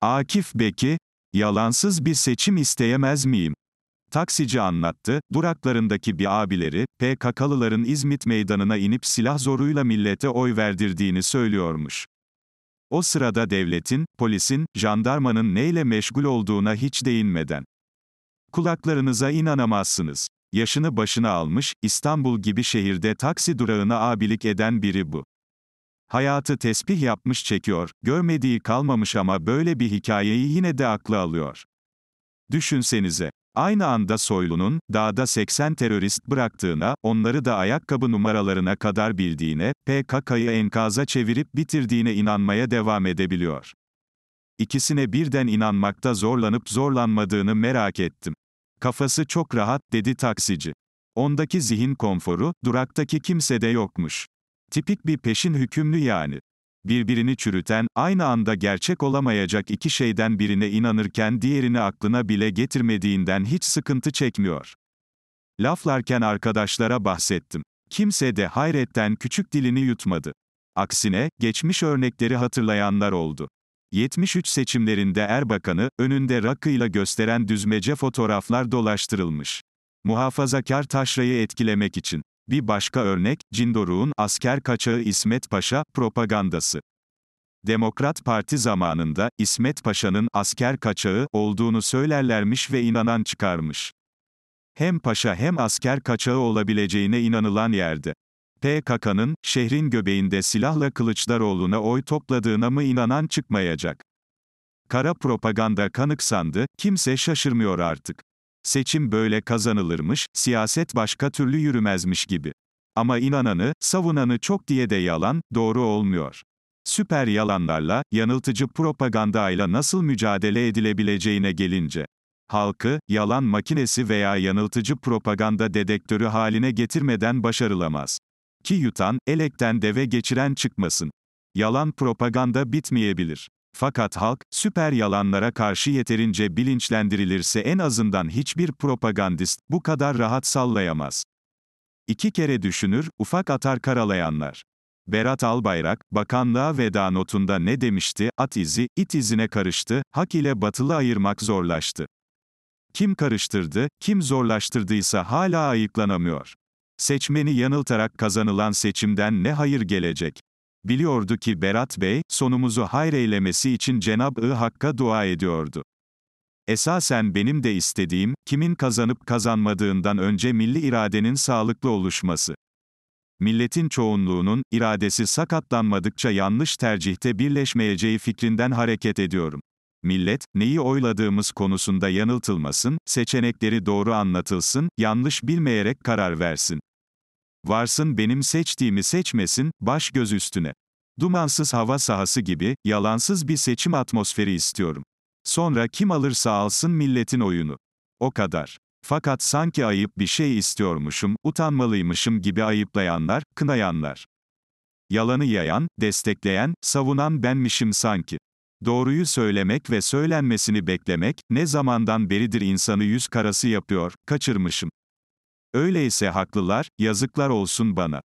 Akif Beki, "Yalansız bir seçim isteyemez miyim?" Taksici anlattı, duraklarındaki bir abileri, PKK'lıların İzmit meydanına inip silah zoruyla millete oy verdirdiğini söylüyormuş. O sırada devletin, polisin, jandarmanın neyle meşgul olduğuna hiç değinmeden. Kulaklarınıza inanamazsınız. Yaşını başına almış, İstanbul gibi şehirde taksi durağına abilik eden biri bu. Hayatı tesbih yapmış çekiyor, görmediği kalmamış ama böyle bir hikayeyi yine de aklı alıyor. Düşünsenize. Aynı anda Soylu'nun, dağda 80 terörist bıraktığına, onları da ayakkabı numaralarına kadar bildiğine, PKK'yı enkaza çevirip bitirdiğine inanmaya devam edebiliyor. İkisine birden inanmakta zorlanıp zorlanmadığını merak ettim. Kafası çok rahat, dedi taksici. Ondaki zihin konforu, duraktaki kimsede yokmuş. Tipik bir peşin hükümlü yani. Birbirini çürüten, aynı anda gerçek olamayacak iki şeyden birine inanırken diğerini aklına bile getirmediğinden hiç sıkıntı çekmiyor. Laflarken arkadaşlara bahsettim. Kimse de hayretten küçük dilini yutmadı. Aksine, geçmiş örnekleri hatırlayanlar oldu. 73 seçimlerinde Erbakan'ı, önünde rakıyla gösteren düzmece fotoğraflar dolaştırılmış. Muhafazakar taşrayı etkilemek için. Bir başka örnek, Cindoruk'un asker kaçağı İsmet Paşa propagandası. Demokrat Parti zamanında, İsmet Paşa'nın asker kaçağı olduğunu söylerlermiş ve inanan çıkarmış. Hem paşa hem asker kaçağı olabileceğine inanılan yerde. PKK'nın, şehrin göbeğinde silahla Kılıçdaroğlu'na oy topladığına mı inanan çıkmayacak? Kara propaganda kanıksandı, kimse şaşırmıyor artık. Seçim böyle kazanılırmış, siyaset başka türlü yürümezmiş gibi. Ama inananı, savunanı çok diye de yalan, doğru olmuyor. Süper yalanlarla, yanıltıcı propagandayla nasıl mücadele edilebileceğine gelince, halkı, yalan makinesi veya yanıltıcı propaganda dedektörü haline getirmeden başarılamaz. Ki yutan, elekten deve geçiren çıkmasın. Yalan propaganda bitmeyebilir. Fakat halk, süper yalanlara karşı yeterince bilinçlendirilirse en azından hiçbir propagandist, bu kadar rahat sallayamaz. İki kere düşünür, ufak atar karalayanlar. Berat Albayrak, bakanlığa veda notunda ne demişti? At izi, it izine karıştı, hak ile batılı ayırmak zorlaştı. Kim karıştırdı, kim zorlaştırdıysa hala ayıklanamıyor. Seçmeni yanıltarak kazanılan seçimden ne hayır gelecek? Biliyordu ki Berat Bey, sonumuzu hayreylemesi için Cenab-ı Hakk'a dua ediyordu. Esasen benim de istediğim, kimin kazanıp kazanmadığından önce milli iradenin sağlıklı oluşması. Milletin çoğunluğunun, iradesi sakatlanmadıkça yanlış tercihte birleşmeyeceği fikrinden hareket ediyorum. Millet, neyi oyladığımız konusunda yanıltılmasın, seçenekleri doğru anlatılsın, yanlış bilmeyerek karar versin. Varsın benim seçtiğimi seçmesin, baş göz üstüne. Dumansız hava sahası gibi, yalansız bir seçim atmosferi istiyorum. Sonra kim alırsa alsın milletin oyunu. O kadar. Fakat sanki ayıp bir şey istiyormuşum, utanmalıymışım gibi ayıplayanlar, kınayanlar. Yalanı yayan, destekleyen, savunan benmişim sanki. Doğruyu söylemek ve söylenmesini beklemek, ne zamandan beridir insanı yüz karası yapıyor, kaçırmışım. Öyleyse haklılar, yazıklar olsun bana.